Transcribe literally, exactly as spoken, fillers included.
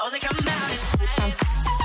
Oh, they come out and